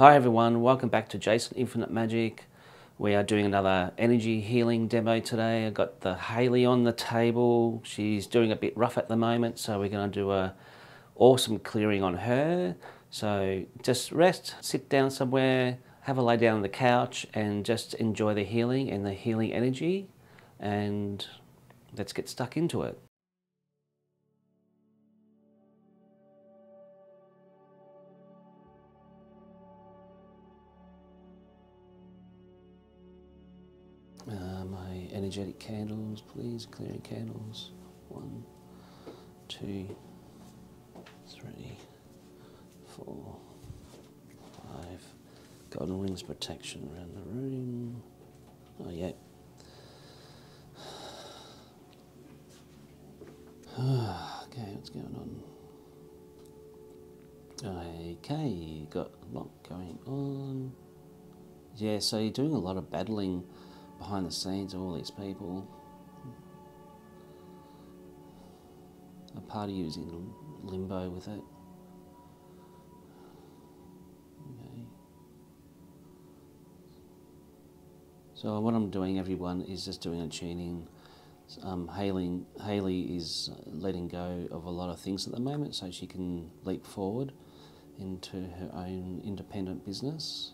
Hi everyone, welcome back to Jayson Infinite Magic. We are doing another energy healing demo today. I've got the Hayley on the table. She's doing a bit rough at the moment, so we're going to do an awesome clearing on her. So just rest, sit down somewhere, have a lay down on the couch and just enjoy the healing and the healing energy, and let's get stuck into it. My energetic candles, please. Clearing candles. 1, 2, 3, 4, 5. Golden wings protection around the room. Oh, yeah. Okay, what's going on? Okay, got a lot going on. Yeah, so you're doing a lot of battling behind the scenes of all these people. A part of you is in limbo with it. Okay. So what I'm doing, everyone, is just doing a tuning. Hayley is letting go of a lot of things at the moment so she can leap forward into her own independent business.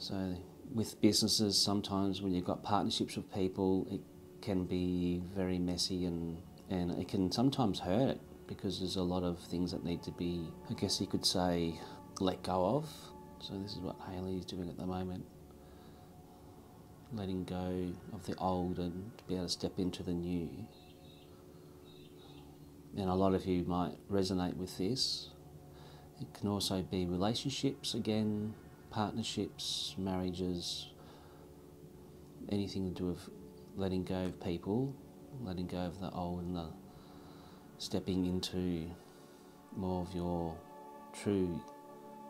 So with businesses, sometimes when you've got partnerships with people, it can be very messy and it can sometimes hurt because there's a lot of things that need to be, I guess you could say, let go of. So this is what Hayley is doing at the moment. Letting go of the old and to be able to step into the new. And a lot of you might resonate with this. It can also be relationships again, partnerships, marriages, anything to do with letting go of people, letting go of the old and the stepping into more of your true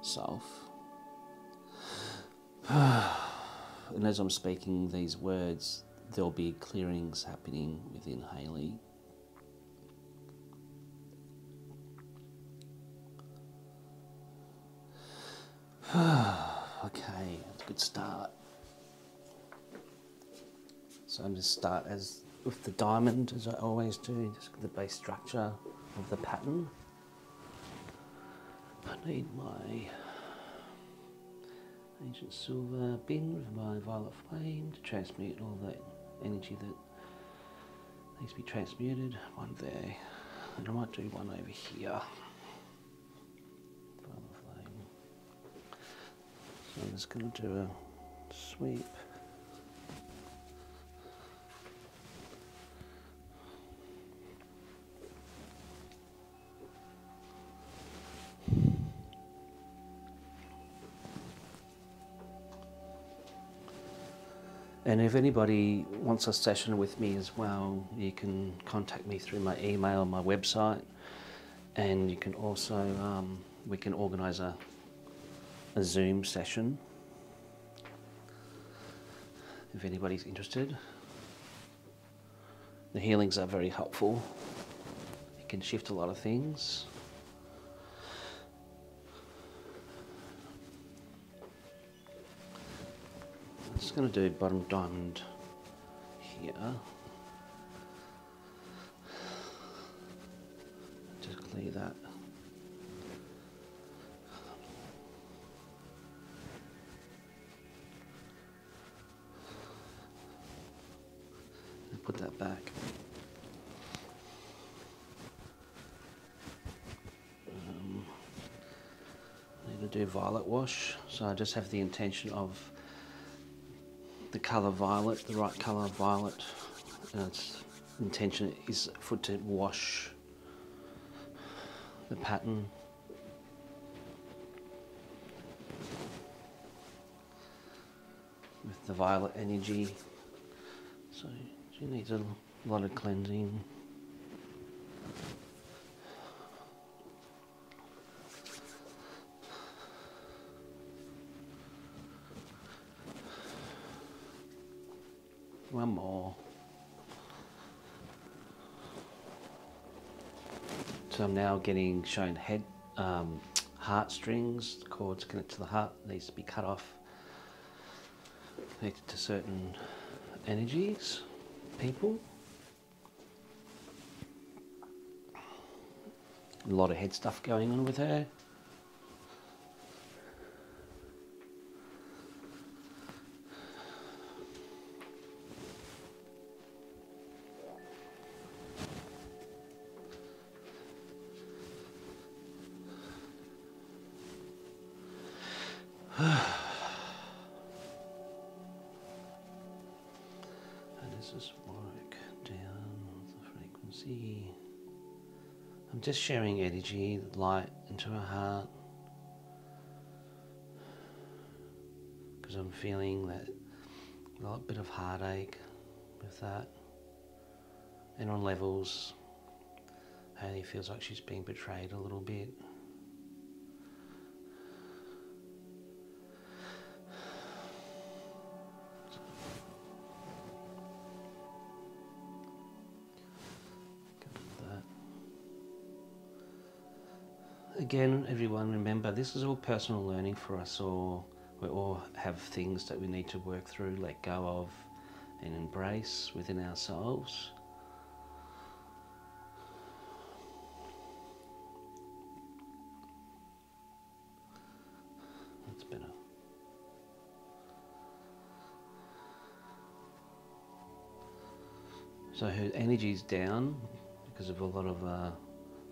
self. And as I'm speaking these words, there'll be clearings happening within Hayley. Okay, that's a good start. So I'm just start as with the diamond, as I always do, just the base structure of the pattern. I need my ancient silver bin with my violet flame to transmute all that energy that needs to be transmuted. One there, and I might do one over here. I'm just going to do a sweep. And if anybody wants a session with me as well, you can contact me through my email, my website, and you can also, we can organise a Zoom session, if anybody's interested. The healings are very helpful. It can shift a lot of things. I'm just going to do bottom diamond here. Just clear that. Put that back. I need to do violet wash, so I just have the intention of the colour violet, the right colour violet, and its intention is for to wash the pattern. With the violet energy. So she needs a lot of cleansing. One more. So I'm now getting shown heartstrings, the cords connected to the heart, needs to be cut off, connected to certain energies, people. A lot of head stuff going on with her. Just sharing energy, light into her heart, because I'm feeling that a little bit of heartache with that, and on levels, Hayley feels like she's being betrayed a little bit. Again, everyone, remember, this is all personal learning for us all. We all have things that we need to work through, let go of, and embrace within ourselves. That's better. So her energy's down because of a lot of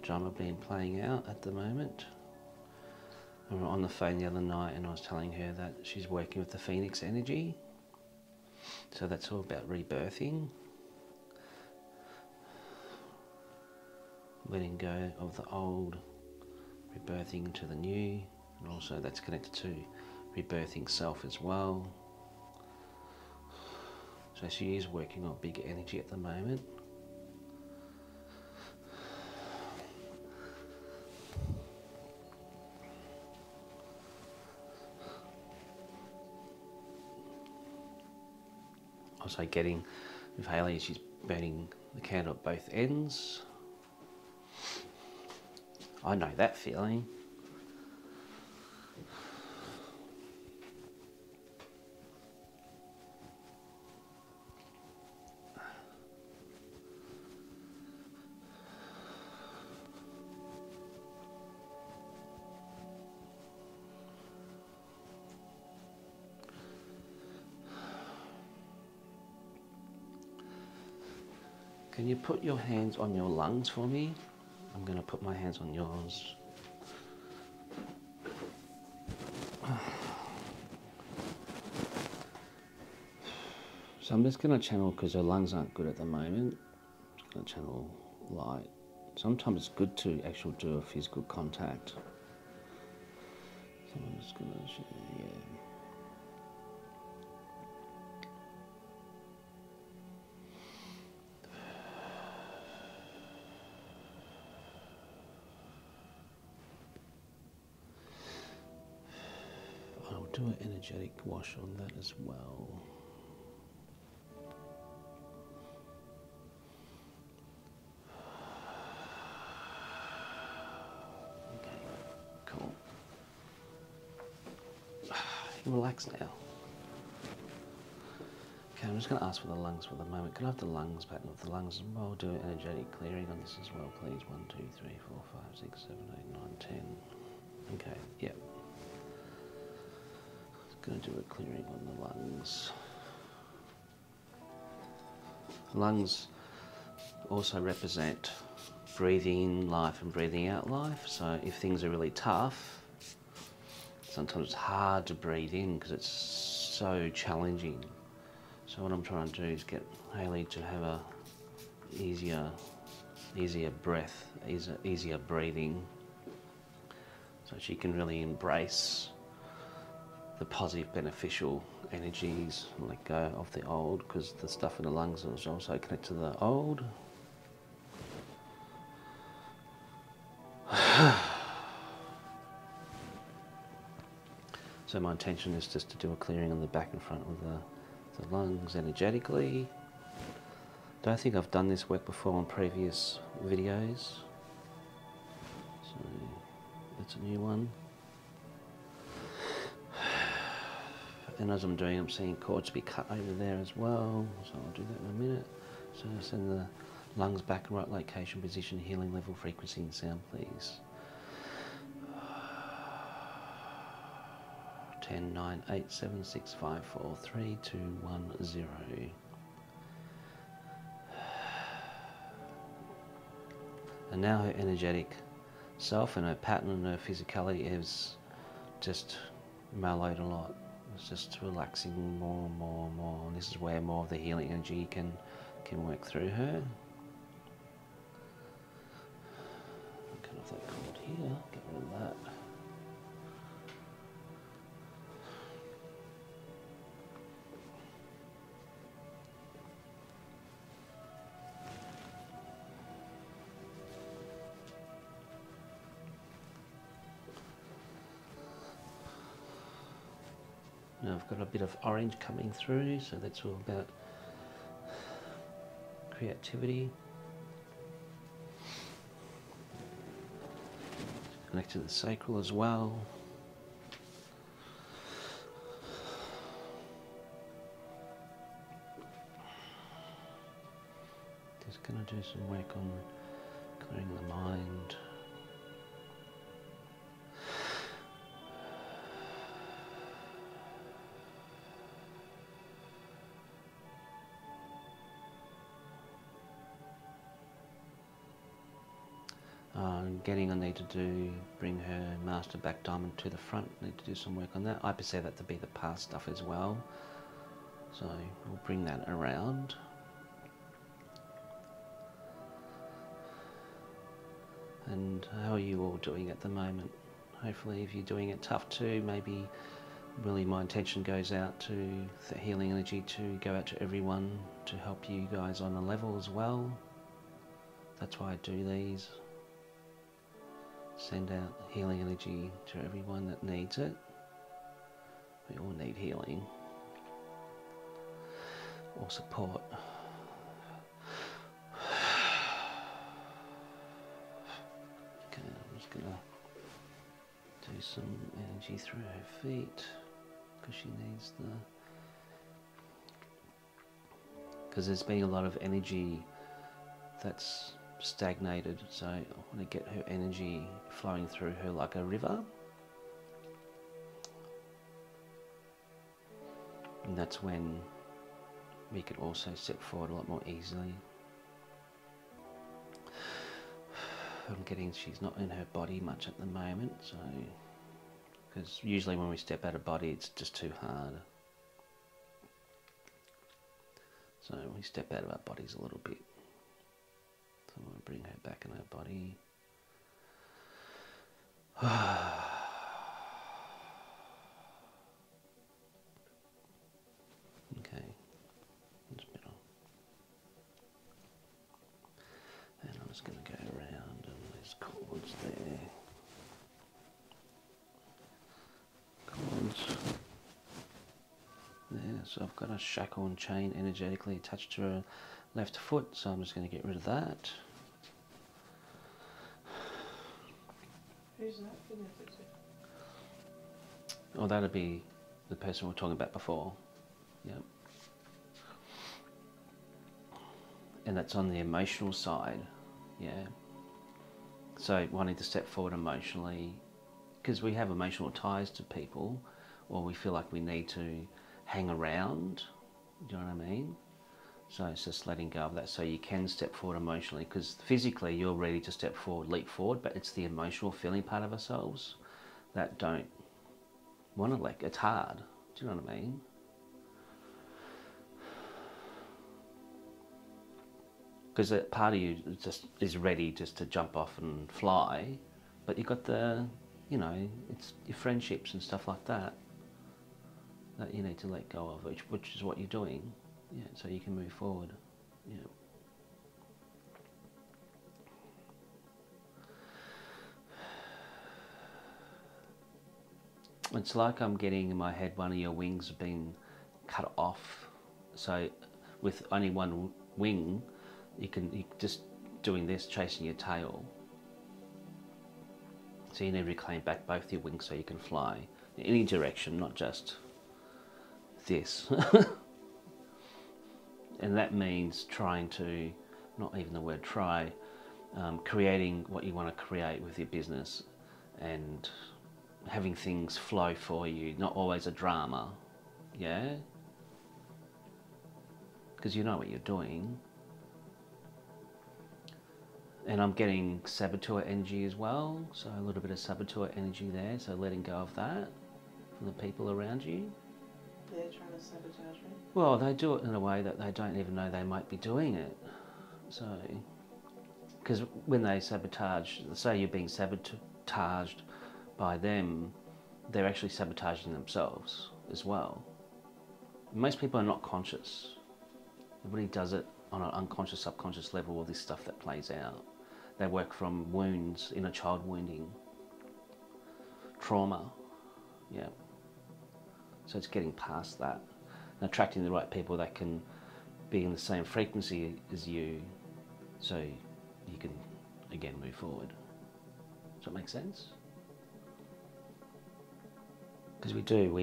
drama being playing out at the moment. We were on the phone the other night and I was telling her that she's working with the Phoenix energy, so that's all about rebirthing, letting go of the old, rebirthing into the new, and also that's connected to rebirthing self as well. So she is working on big energy at the moment. Also getting with Hayley, she's burning the candle at both ends. I know that feeling. Can you put your hands on your lungs for me? I'm going to put my hands on yours. So I'm just going to channel, because her lungs aren't good at the moment. I'm just going to channel light. Sometimes it's good to actually do a physical contact. So I'm just going to, yeah. Do an energetic wash on that as well. Okay, cool. You can relax now. Okay, I'm just going to ask for the lungs for the moment. Can I have the lungs, pattern of the lungs as well? Do an energetic clearing on this as well, please. 1, 2, 3, 4, 5, 6, 7, 8, 9, 10. Okay, yep. Going to do a clearing on the lungs. Lungs also represent breathing in life and breathing out life. So if things are really tough, sometimes it's hard to breathe in because it's so challenging. So what I'm trying to do is get Hayley to have a easier breath, easier breathing, so she can really embrace the positive, beneficial energies, and let go of the old, because the stuff in the lungs is also connected to the old. So my intention is just to do a clearing on the back and front of the lungs energetically. Don't think I've done this work before on previous videos, so that's a new one. And as I'm doing, I'm seeing cords be cut over there as well. So I'll do that in a minute. So send the lungs back in right location, position, healing level, frequency and sound, please. 10, 9, 8, 7, 6, 5, 4, 3, 2, 1, 0. And now her energetic self and her pattern and her physicality is just mellowed a lot. It's just relaxing more and more and more. And this is where more of the healing energy can work through her. Cut off that cord here, get rid of that. Now I've got a bit of orange coming through, so that's all about creativity. Connect to the sacral as well. Just gonna do some work on clearing the mind. Getting I need to do, bring her master back diamond to the front, need to do some work on that. I perceive that to be the past stuff as well, so we'll bring that around. And how are you all doing at the moment? Hopefully if you're doing it tough too, maybe really my intention goes out to the healing energy to go out to everyone to help you guys on a level as well. That's why I do these. Send out healing energy to everyone that needs it. We all need healing or support. Okay, I'm just gonna do some energy through her feet because she needs the... because there's been a lot of energy that's stagnated, so I want to get her energy flowing through her like a river, and that's when we can also step forward a lot more easily. I'm getting she's not in her body much at the moment, so because usually when we step out of body it's just too hard, so we step out of our bodies a little bit. So I'm going to bring her back in her body. Okay, that's better. And I'm just going to go around, and there's cords there. Cords there. So I've got a shackle and chain energetically attached to her left foot, so I'm just going to get rid of that. Who's that connected to? Oh, that'll be the person we were talking about before. Yep. And that's on the emotional side. Yeah. So wanting to step forward emotionally, because we have emotional ties to people, or we feel like we need to hang around. Do you know what I mean? So it's just letting go of that, so you can step forward emotionally, because physically you're ready to step forward, leap forward, but it's the emotional feeling part of ourselves that don't want to let go. It's hard. Do you know what I mean? Because that part of you just is ready just to jump off and fly, but you've got the, you know, it's your friendships and stuff like that that you need to let go of, which is what you're doing. Yeah, so you can move forward. Yeah. It's like I'm getting in my head one of your wings being cut off. So with only one wing, you just doing this, chasing your tail. So you need to reclaim back both your wings so you can fly in any direction, not just like this. And that means trying to, not even the word try, creating what you want to create with your business and having things flow for you, not always a drama, yeah? Because you know what you're doing. And I'm getting saboteur energy as well, so a little bit of saboteur energy there, so letting go of that from the people around you. They're trying to sabotage me? Well, they do it in a way that they don't even know they might be doing it. So, because when they sabotage, say you're being sabotaged by them, they're actually sabotaging themselves as well. Most people are not conscious. Everybody does it on an unconscious, subconscious level, all this stuff that plays out. They work from wounds, inner child wounding, trauma, yeah. So it's getting past that. And attracting the right people that can be in the same frequency as you, so you can, again, move forward. Does that make sense? Because we do,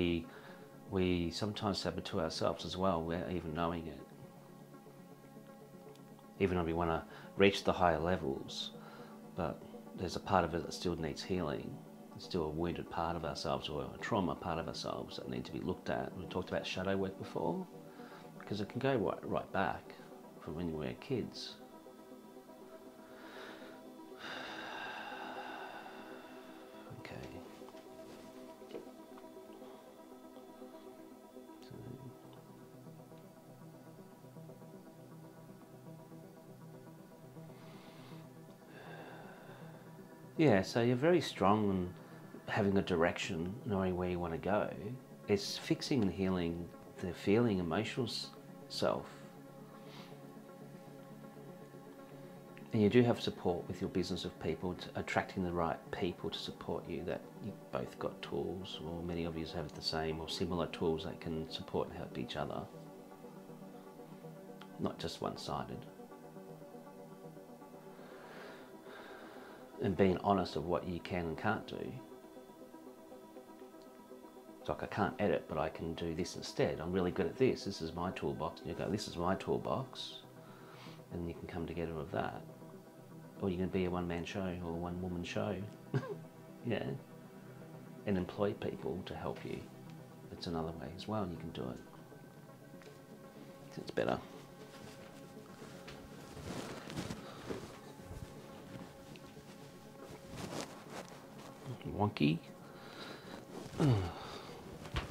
we sometimes saboteur ourselves as well, without even knowing it. Even though we want to reach the higher levels, but there's a part of it that still needs healing. It's still a wounded part of ourselves or a trauma part of ourselves that need to be looked at. We talked about shadow work before, because it can go right back from when we were kids. Okay. Yeah, so you're very strong in having a direction, knowing where you want to go. It's fixing and healing the feeling, emotional self. And you do have support with your business of people, attracting the right people to support you, that you've both got tools, or many of you have the same or similar tools that can support and help each other. Not just one-sided. And being honest of what you can and can't do. It's like, I can't edit, but I can do this instead. I'm really good at this. This is my toolbox. And you go, this is my toolbox. And you can come together with that. Or you can be a one-man show or one-woman show. Yeah. And employ people to help you. That's another way as well. You can do it. It's better. Wonky.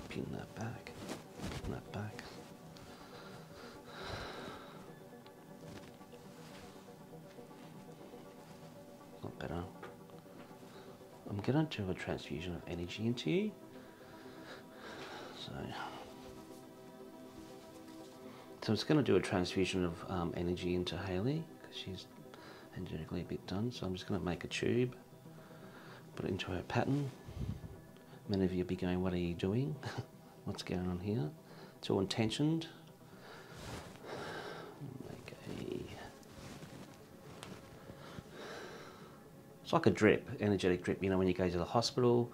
Pin that back. Pin that back. Not better. I'm gonna do a transfusion of energy into you. So it's gonna do a transfusion of energy into Hayley because she's energetically a bit done. So I'm just gonna make a tube. Put it into her pattern. Many of you will be going, what are you doing? What's going on here? It's all intentioned. Make it's like a drip, energetic drip. You know, when you go to the hospital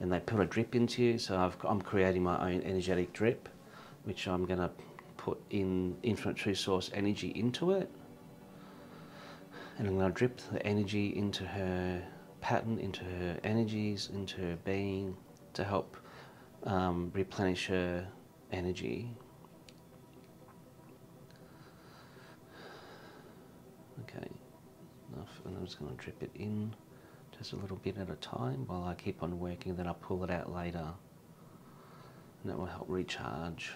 and they put a drip into you. So I'm creating my own energetic drip, which I'm going to put in Infinite True Source energy into it. And I'm going to drip the energy into her pattern, into her energies, into her being, to help replenish her energy. Okay, enough, and I'm just going to drip it in just a little bit at a time while I keep on working, then I'll pull it out later, and that will help recharge.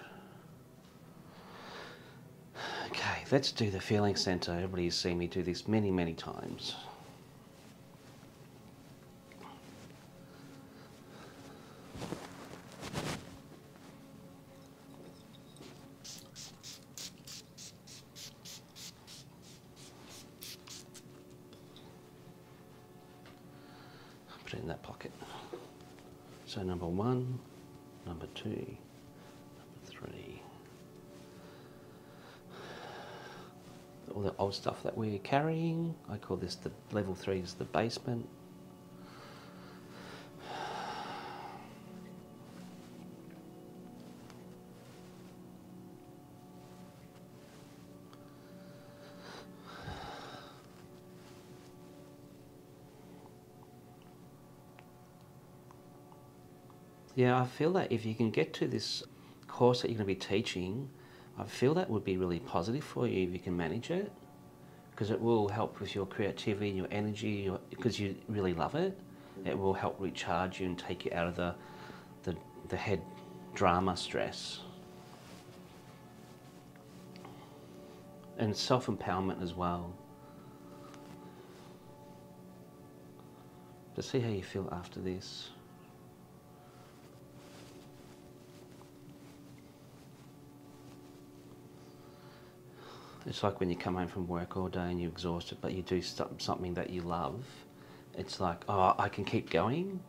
Okay, let's do the feeling center. Everybody's seen me do this many, many times. In that pocket. So number one, number two, number three. All the old stuff that we're carrying, I call this the level three is the basement. Yeah, I feel that if you can get to this course that you're going to be teaching, I feel that would be really positive for you if you can manage it, because it will help with your creativity and your energy, because you really love it. It will help recharge you and take you out of the head drama stress. And self-empowerment as well. But see how you feel after this. It's like when you come home from work all day and you're exhausted, but you do something that you love. It's like, oh, I can keep going.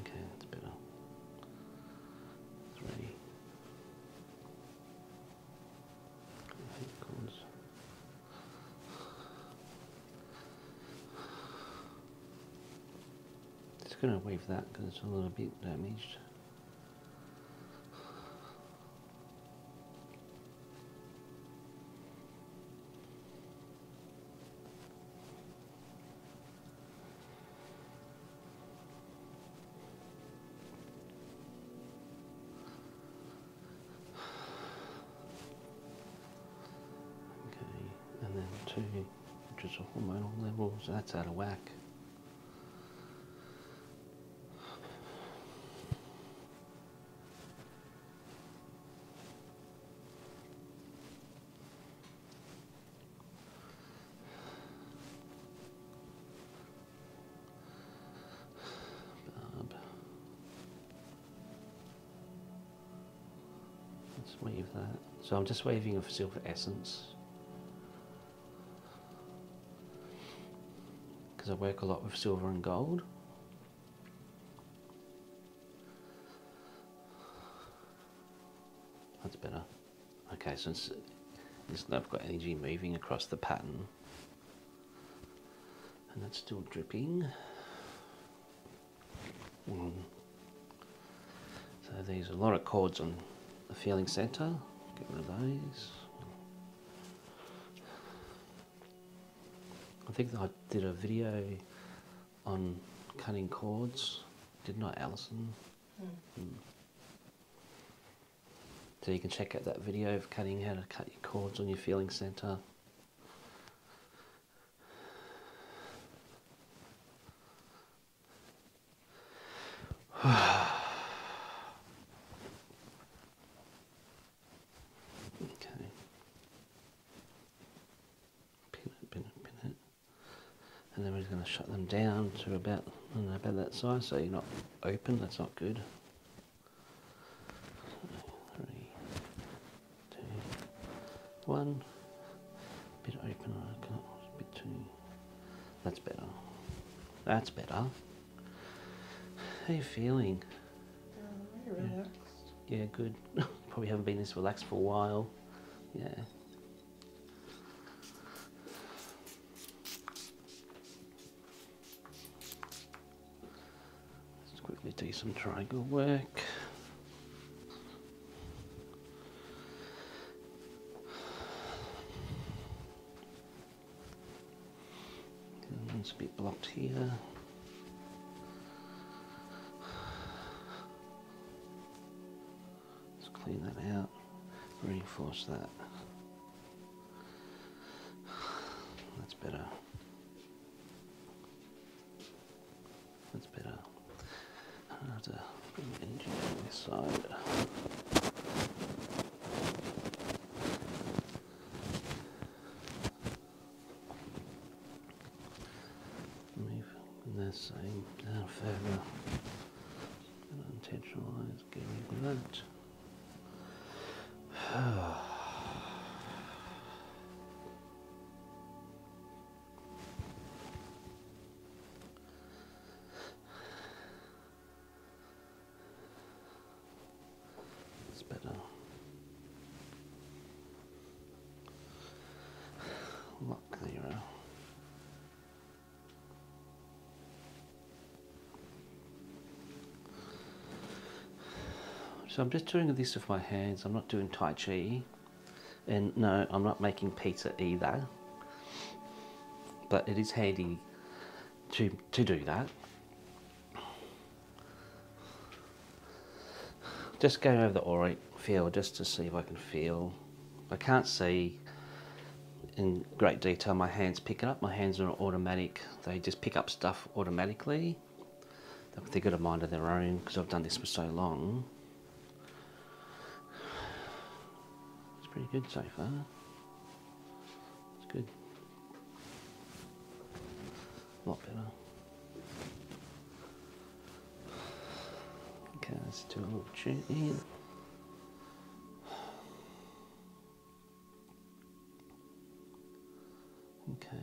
Okay, that's better. Three. Just going to weave that because it's a little bit damaged. So that's out of whack. Bob. Let's wave that. So I'm just waving a silver essence. I work a lot with silver and gold. That's better. Okay, since I've got energy moving across the pattern, and that's still dripping. So there's a lot of cords on the feeling center. Get rid of those. I think I did a video on cutting cords, didn't I, Allison? So you can check out that video of cutting, how to cut your cords on your feeling center. Shut them down to about, I don't know, about that size, so you're not open. That's not good. So, 3, 2, 1. A bit open. A bit too. That's better. That's better. How are you feeling? Very relaxed. Yeah, good. Probably haven't been this relaxed for a while. Yeah. Do some triangle work. And one's a bit blocked here. Let's clean that out, reinforce that. That's better. That's better. I have to bring the engine on this side. Move the same down further. Unintentional eyes, get rid of that. So I'm just doing this with my hands. I'm not doing Tai Chi, and no, I'm not making pizza either. but it is handy to do that. Just going over the auric field just to see if I can feel. I can't see in great detail. My hands pick it up. My hands are automatic. They just pick up stuff automatically. They've got a mind of their own because I've done this for so long. It's pretty good so far. It's good. A lot better. Okay, let's do a little tune in. Okay.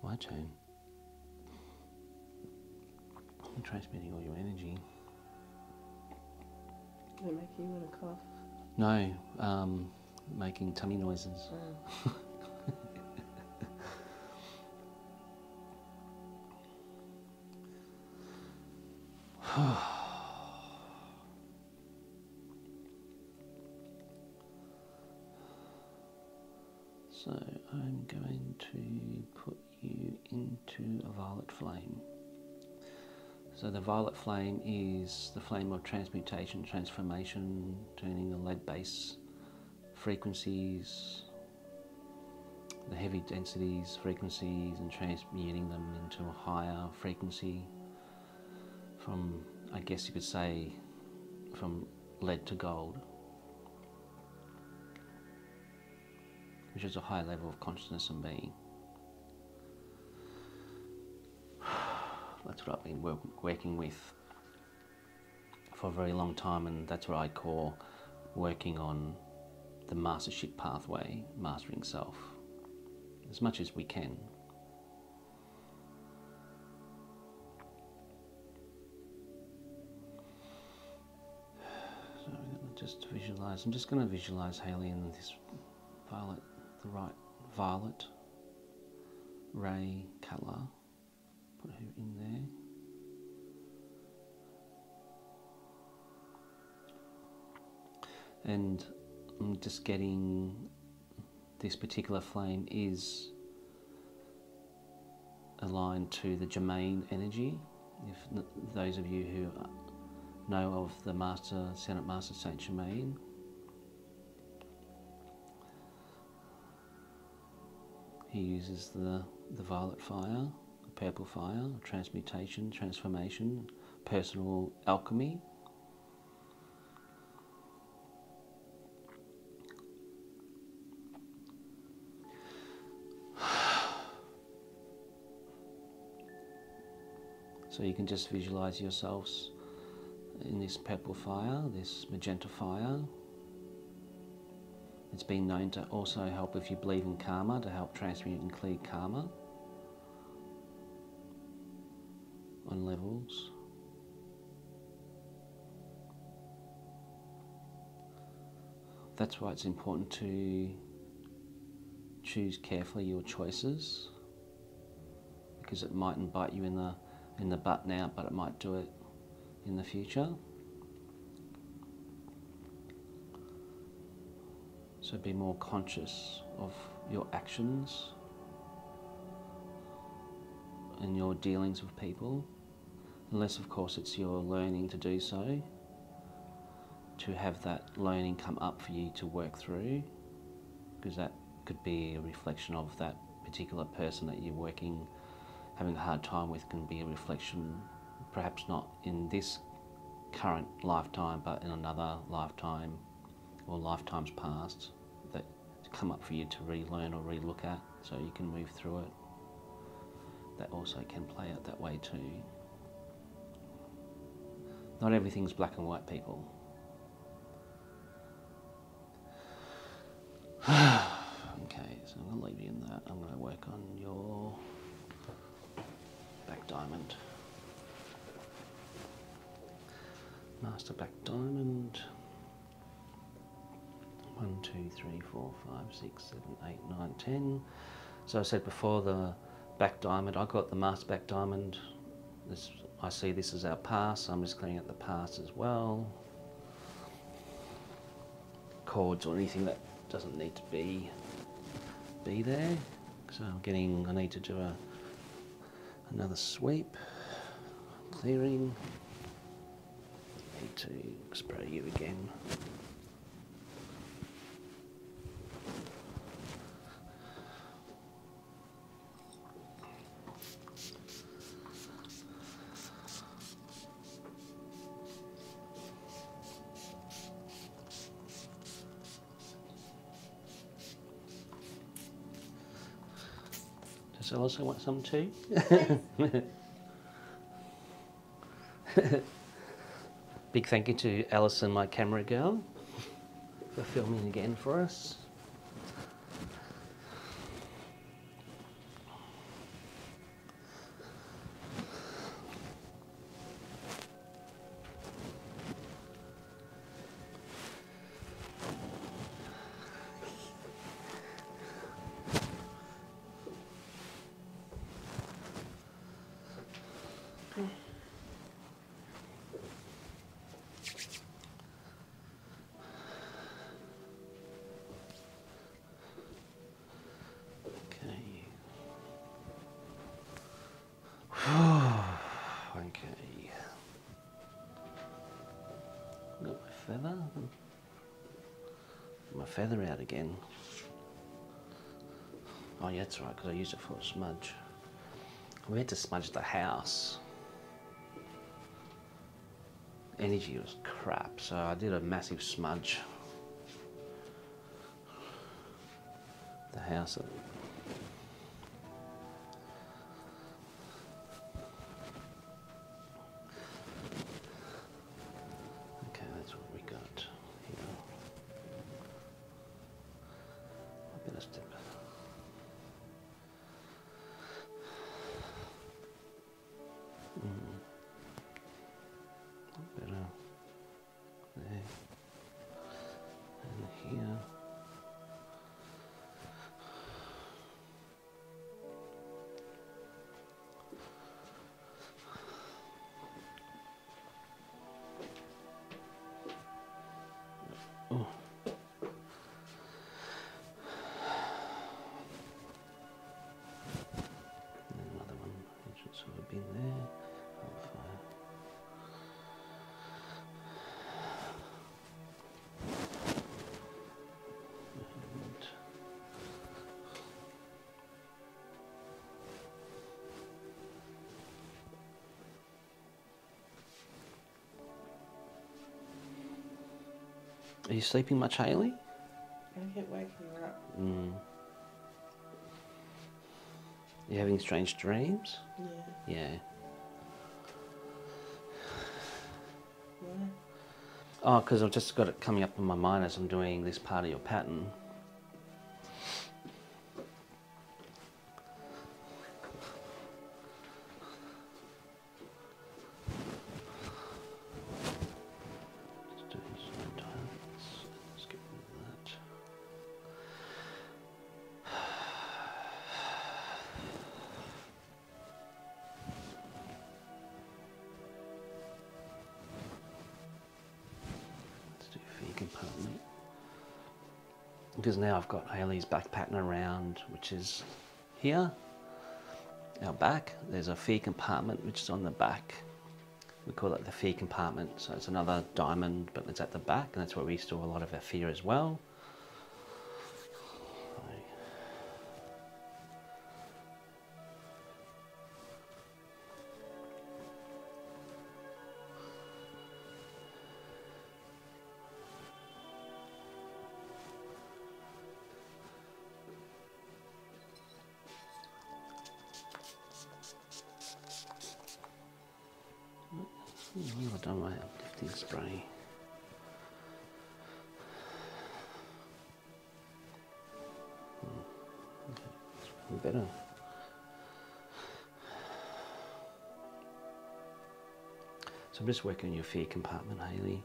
Why tune? You're transmitting all your energy. Does it make you want to cough? No, making tummy noises. Oh. So I'm going to put you into a violet flame. So the violet flame is the flame of transmutation, transformation, turning the lead base frequencies, the heavy densities frequencies, and transmuting them into a higher frequency. From, I guess you could say, from lead to gold, which is a high level of consciousness and being. That's what I've been working with for a very long time, and that's what I call working on the mastership pathway, mastering self, as much as we can. Just visualize. I'm just going to visualize Hayley in this violet, the right violet ray color. Put her in there. And I'm just getting this particular flame is aligned to the Germain energy. If those of you who are know of the Master, Senate Master Saint Germain. He uses the violet fire, the purple fire, transmutation, transformation, personal alchemy. So you can just visualize yourselves in this purple fire, this magenta fire. It's been known to also help, if you believe in karma, to help transmute and clear karma on levels. That's why it's important to choose carefully your choices, because it mightn't bite you in the butt now, but it might do it in the future. So be more conscious of your actions and your dealings with people, unless of course it's your learning to do so, to have that learning come up for you to work through, because that could be a reflection of that particular person that you're working, having a hard time with, can be a reflection, perhaps not in this current lifetime, but in another lifetime or lifetimes past, that come up for you to relearn or relook at, so you can move through it. That also can play out that way too. Not everything's black and white, people. Okay, so I'm going to leave you in that. I'm going to work on your black diamond. Master Black Diamond. 1, 2, 3, 4, 5, 6, 7, 8, 9, 10. So I said before, the Black Diamond, I got the Master Black Diamond. This, I see this as our past, so I'm just cleaning up the past as well. cords or anything that doesn't need to be there. So I'm getting, I need to do another sweep, clearing. Need to spray you again. Does Allison want some too? Big thank you to Allison, my camera girl, for filming again for us. Feather out again. Oh yeah, that's right, because I used it for a smudge. We had to smudge the house. Energy was crap, so I did a massive smudge. The house. Are you sleeping much, Hayley? I keep waking her up. Mm. You having strange dreams? Yeah. Yeah. Yeah. Oh, because I've just got it coming up in my mind as I'm doing this part of your pattern. Because now I've got Hayley's back pattern around, which is here, our back. There's a fee compartment which is on the back. We call it the fee compartment, so it's another diamond, but it's at the back, and that's where we store a lot of our fear as well. I've done my uplifting spray. Okay, it's better. So I'm just working on your fear compartment, Hayley.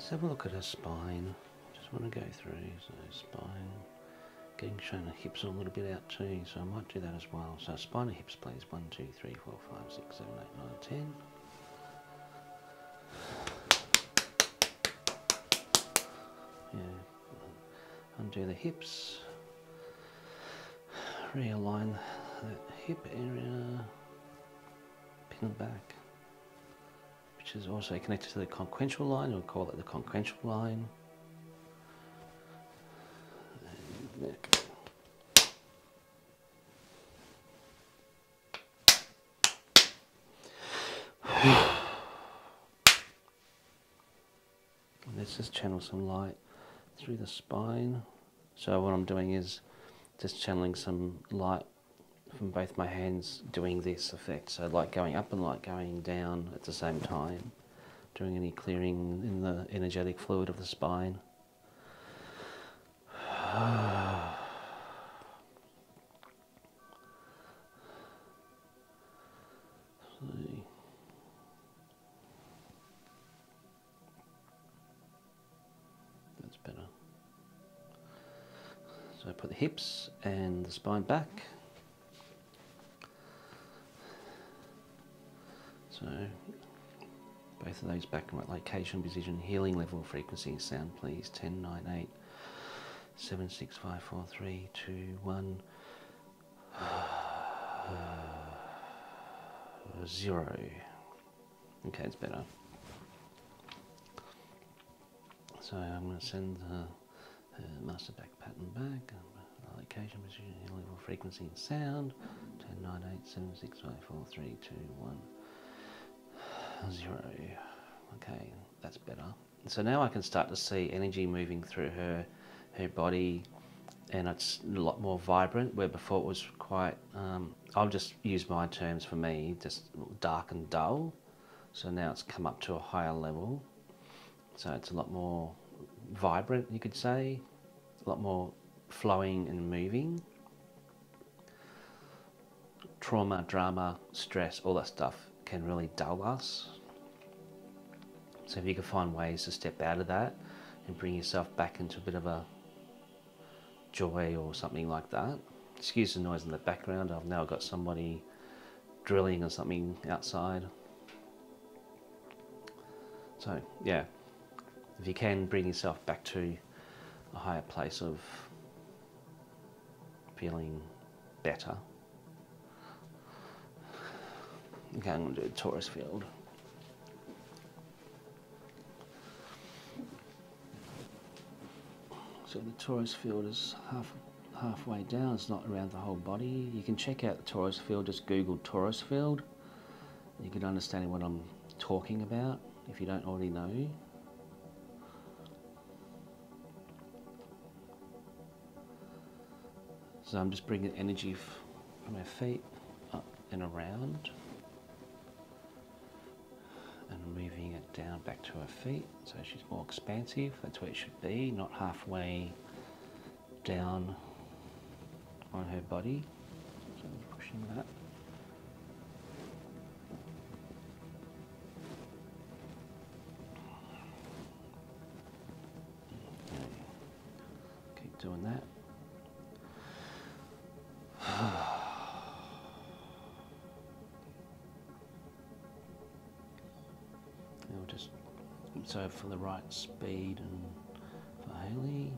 Let's have a look at her spine. Just want to go through. So spine, getting shown her hips are a little bit out too, so I might do that as well. So spine and hips please, 1, 2, 3, 4, 5, 6, 7, 8, 9, 10. Yeah, undo the hips, realign that hip area, pin it back, which is also connected to the conquential line. We'll call it the conquential line. And neck. Let's just channel some light through the spine. So what I'm doing is just channeling some light from both my hands doing this effect, so light going up and light going down at the same time, doing any clearing in the energetic fluid of the spine. That's better. So I put the hips and the spine back. So both of those back in right location, position, healing level, frequency, sound please. 10, 9, 8, 7, 6, 5, 4, 3, 2, 1, 0. Okay, it's better. So I'm going to send the master back pattern back. Location, position, healing level, frequency, and sound. 10, 9, 8, 7, 6, 5, 4, 3, 2, 1. 0. Okay, that's better. So now I can start to see energy moving through her body, and it's a lot more vibrant, where before it was quite, I'll just use my terms for me, just dark and dull. So now it's come up to a higher level. So it's a lot more vibrant, you could say, a lot more flowing and moving. Trauma, drama, stress, all that stuff can really dull us. So if you can find ways to step out of that and bring yourself back into a bit of a joy or something like that. Excuse the noise in the background, I've now got somebody drilling or something outside. So yeah, if you can bring yourself back to a higher place of feeling better. Okay, I'm going to do a Taurus field. So the Taurus field is halfway down, it's not around the whole body. You can check out the Taurus field, just Google Taurus field. You can understand what I'm talking about if you don't already know. So I'm just bringing energy from our feet up and around, and moving it down back to her feet, so she's more expansive. That's where it should be, not halfway down on her body. So I'm pushing that. Okay. Keep doing that. So for the right speed and for Hayley.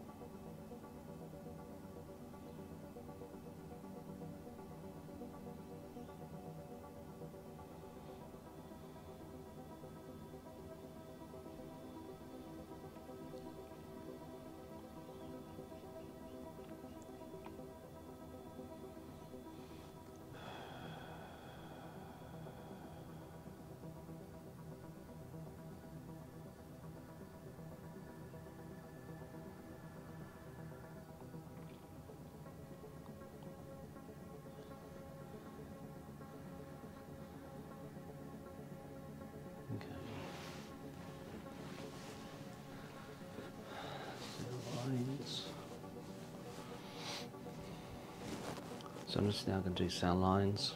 So I'm just now going to do sound lines.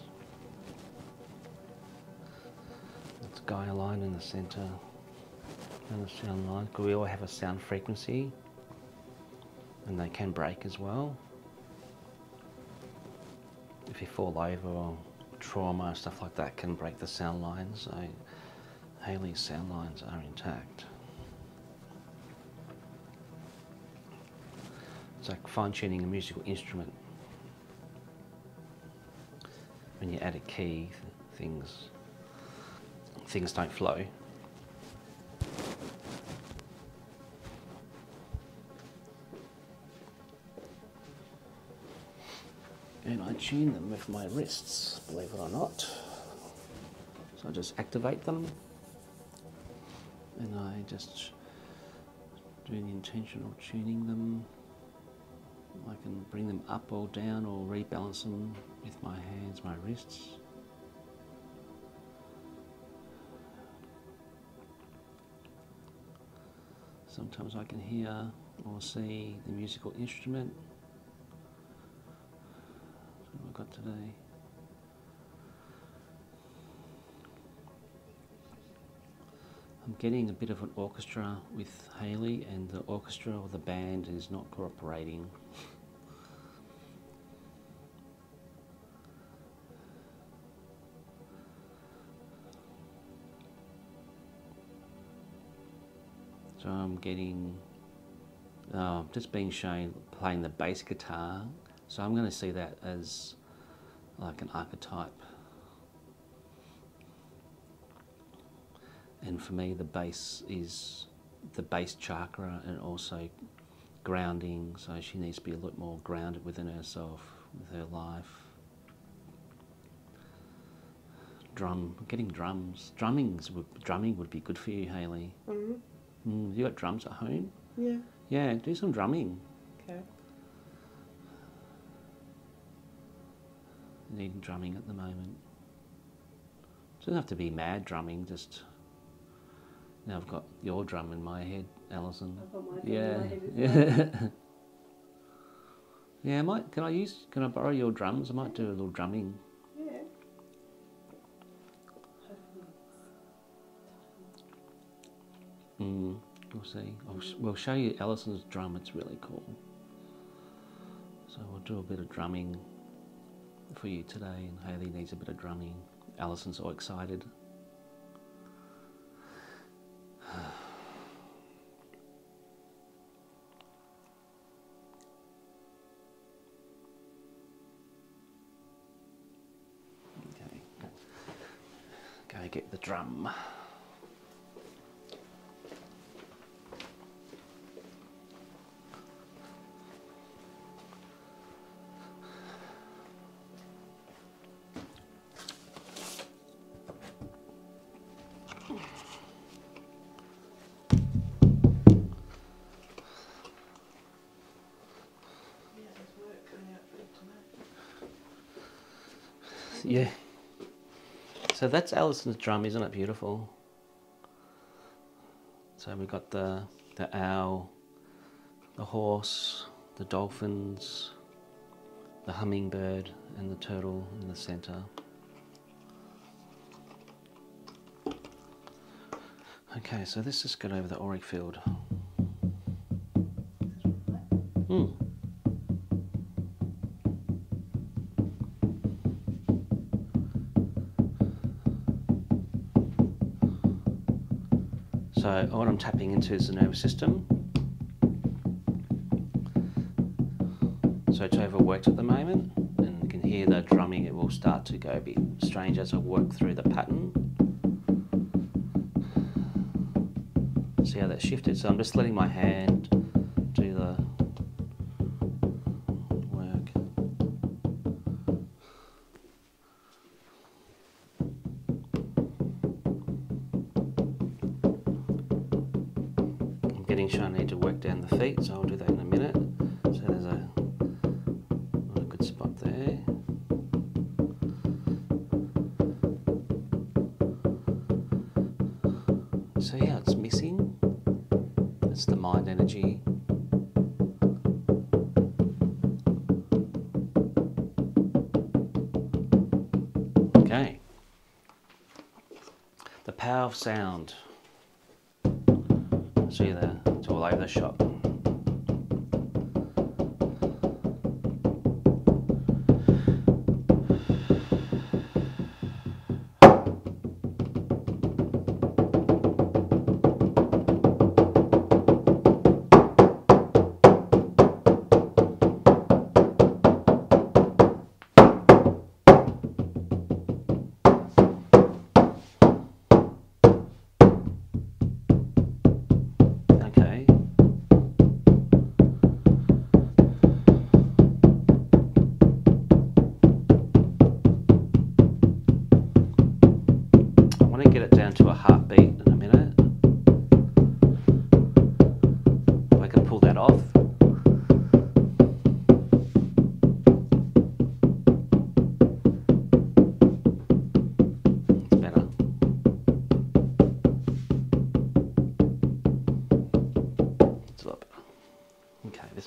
That's Gaia line in the center. and the sound line, because we all have a sound frequency and they can break as well if you fall over, or trauma and stuff like that can break the sound lines. So Hayley's sound lines are intact. It's like fine-tuning a musical instrument. When you add a key, things don't flow. And I tune them with my wrists, believe it or not. So I just activate them and I just do the intentional tuning them. I can bring them up or down or rebalance them with my hands, my wrists. Sometimes I can hear or see the musical instrument. That's what I've got today. I'm getting a bit of an orchestra with Hayley, and the orchestra or the band is not cooperating. So I'm getting, just being shown playing the bass guitar. So I'm going to see that as like an archetype. And for me, the bass is the bass chakra and also grounding, so she needs to be a lot more grounded within herself, with her life. Drumming would be good for you, Hayley. Mm-hmm. You got drums at home? Yeah. Yeah, do some drumming. Okay. Need drumming at the moment. Doesn't have to be mad drumming, just... Now I've got your drum in my head, Allison. I've got my drum in my head. Yeah. Yeah, I might, can I borrow your drums? I might do a little drumming. Yeah. We'll see. We'll show you Allison's drum, it's really cool. So we'll do a bit of drumming for you today, and Hayley needs a bit of drumming. Allison's all excited. Get the drum. Yeah. So that's Allison's drum, isn't it beautiful? So we've got the owl, the horse, the dolphins, the hummingbird and the turtle in the centre. Okay, so let's just get over the auric field. So what I'm tapping into is the nervous system. So it's overworked at the moment, and you can hear the drumming, it will start to go a bit strange as I work through the pattern. See how that shifted? So I'm just letting my hand do the I need to work down the feet, so I'll do that in a minute. So there's a good spot there. So yeah, it's missing. It's the mind energy. Okay. The power of sound. energy there to allow the shot.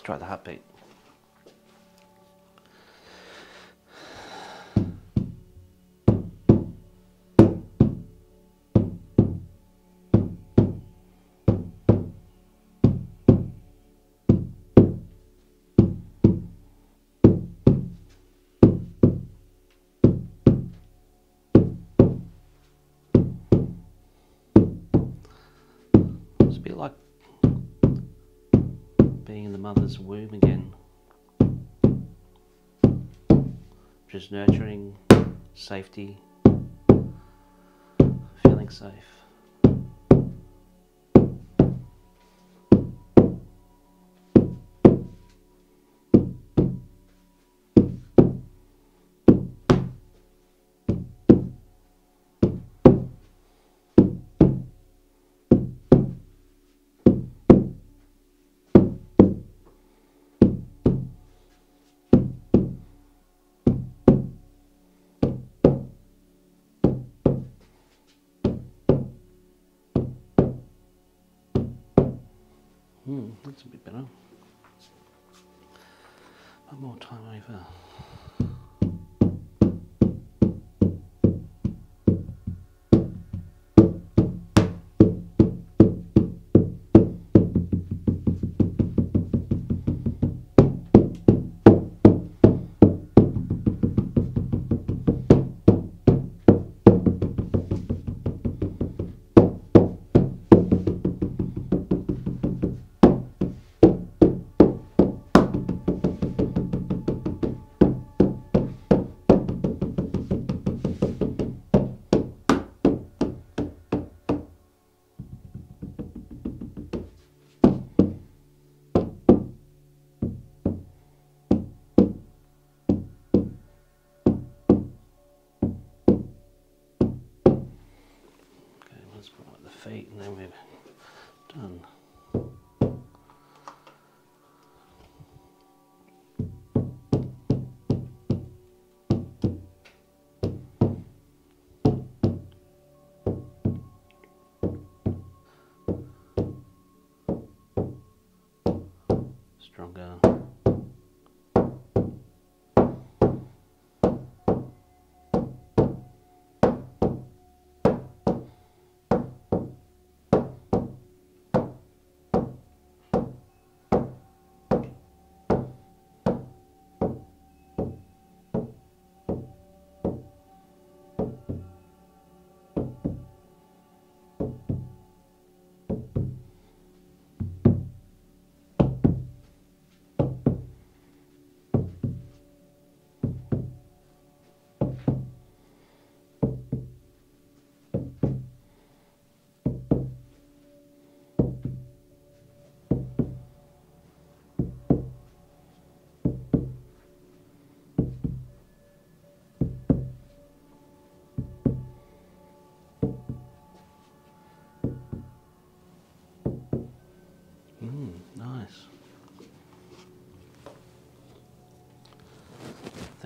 Try the heartbeat. It's a bit like being in the mother's womb again, just nurturing, safety, feeling safe. That's a bit better. One more time over. Feet, and then we're done. Stronger.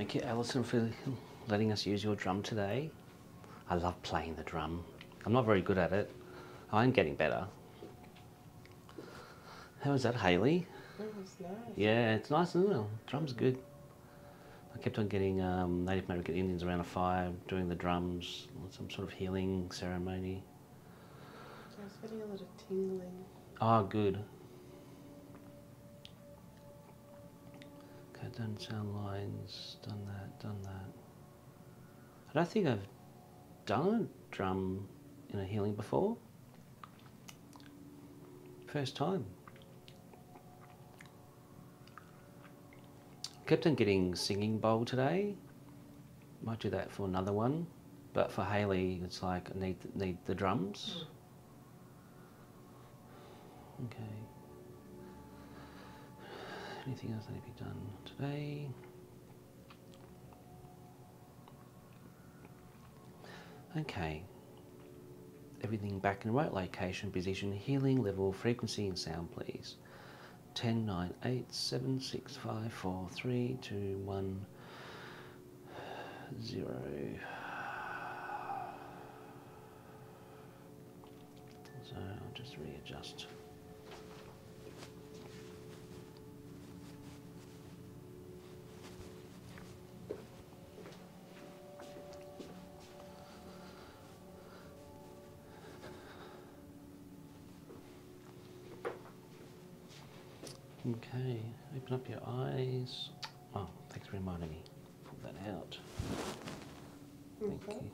Thank you, Allison, for letting us use your drum today. I love playing the drum. I'm not very good at it. I'm getting better. How was that, Hayley? It was nice. Yeah, it's nice, isn't it? Drum's good. I kept on getting Native American Indians around a fire, doing the drums, some sort of healing ceremony. I was getting a lot of tingling. Ah, good. Okay, done sound lines, done that, done that. I don't think I've done a drum in a healing before. First time. Kept on getting singing bowl today. Might do that for another one, but for Hayley, it's like I need the drums. Okay. Anything else that need to be done today? Okay. Everything back in right location, position, healing, level, frequency, and sound, please. 10, 9, 8, 7, 6, 5, 4, 3, 2, 1, 0. So I'll just readjust. Okay, open up your eyes. Oh, thanks for reminding me. Pull that out. Thank you.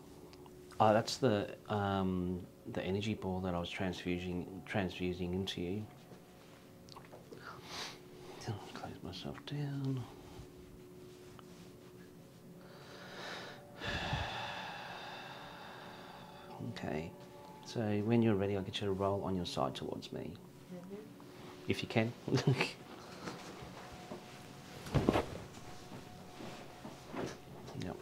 Oh, that's the energy ball that I was transfusing into you. Close myself down. Okay, so when you're ready, I'll get you to roll on your side towards me. If you can. Yep.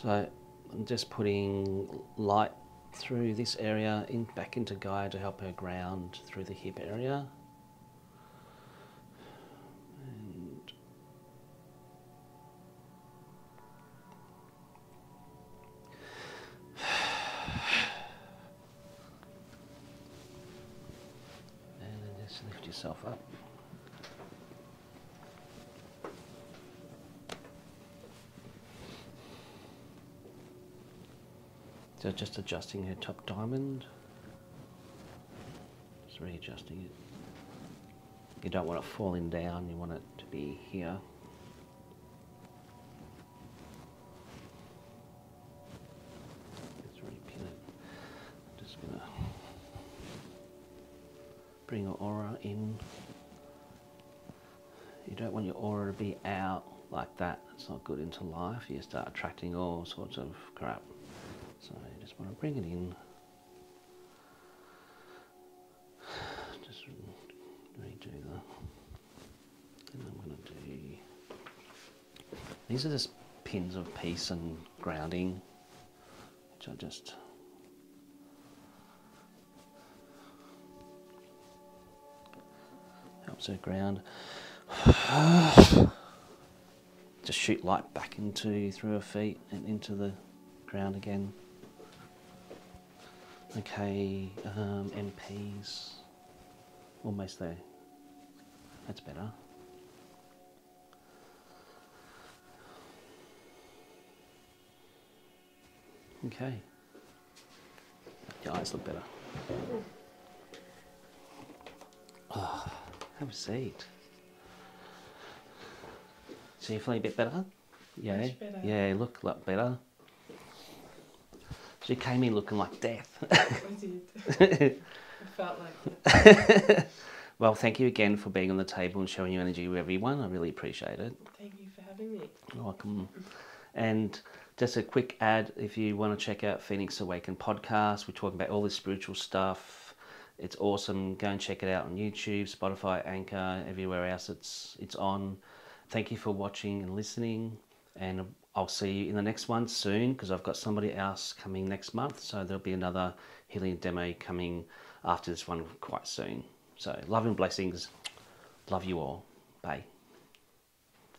So I'm just putting light through this area, in back into Gaia to help her ground through the hip area. Up. So just adjusting her top diamond, just readjusting it. You don't want it falling down, you want it to be here. Bring your aura in. You don't want your aura to be out like that. It's not good into life. You start attracting all sorts of crap. So you just want to bring it in. Just redo that. And I'm going to do... These are just pins of peace and grounding, which I just... So ground, just shoot light back into through her feet and into the ground again. Okay, MPs, almost there. That's better. Okay, your eyes look better. Oh. Have a seat. So you feeling a bit better? Yeah. Much better. Yeah, look a lot better. She came in looking like death. I did. I felt like it. Well, thank you again for being on the table and showing your energy with everyone. I really appreciate it. Thank you for having me. You're welcome. And just a quick ad, if you want to check out Phoenix Awakened podcast, we're talking about all this spiritual stuff. It's awesome. Go and check it out on YouTube, Spotify, Anchor, everywhere else it's on. Thank you for watching and listening, and I'll see you in the next one soon, because I've got somebody else coming next month, so there'll be another healing demo coming after this one quite soon. So love and blessings. Love you all. Bye.